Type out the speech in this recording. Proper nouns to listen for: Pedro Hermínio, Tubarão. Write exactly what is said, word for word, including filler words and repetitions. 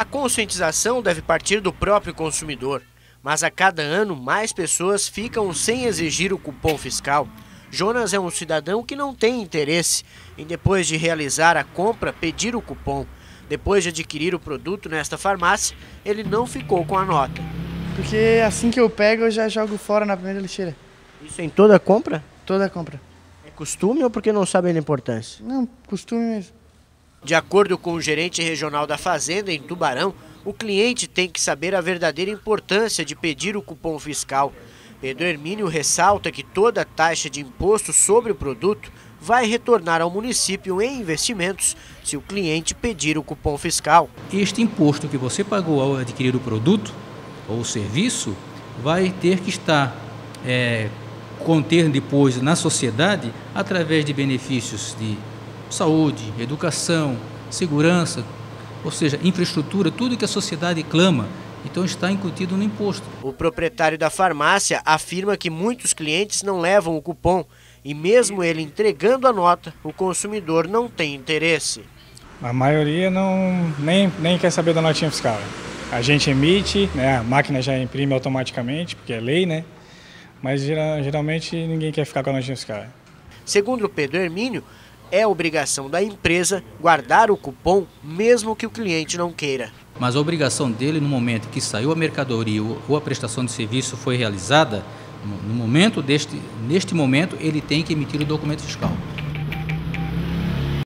A conscientização deve partir do próprio consumidor, mas a cada ano mais pessoas ficam sem exigir o cupom fiscal. Jonas é um cidadão que não tem interesse em, depois de realizar a compra, pedir o cupom. Depois de adquirir o produto nesta farmácia, ele não ficou com a nota. Porque assim que eu pego, eu já jogo fora na primeira lixeira. Isso em toda compra? Toda compra. É costume ou porque não sabem da importância? Não, costume mesmo. De acordo com o gerente regional da Fazenda, em Tubarão, o cliente tem que saber a verdadeira importância de pedir o cupom fiscal. Pedro Hermínio ressalta que toda a taxa de imposto sobre o produto vai retornar ao município em investimentos se o cliente pedir o cupom fiscal. Este imposto que você pagou ao adquirir o produto ou serviço vai ter que estar é, conter depois na sociedade através de benefícios de saúde, educação, segurança, ou seja, infraestrutura, tudo que a sociedade clama. Então está incutido no imposto. O proprietário da farmácia afirma que muitos clientes não levam o cupom e mesmo ele entregando a nota, o consumidor não tem interesse. A maioria não nem, nem quer saber da notinha fiscal. A gente emite, né, a máquina já imprime automaticamente, porque é lei, né? Mas geralmente ninguém quer ficar com a notinha fiscal. Segundo o Pedro Hermínio, é obrigação da empresa guardar o cupom mesmo que o cliente não queira. Mas a obrigação dele no momento que saiu a mercadoria ou a prestação de serviço foi realizada, no momento deste, neste momento ele tem que emitir o documento fiscal.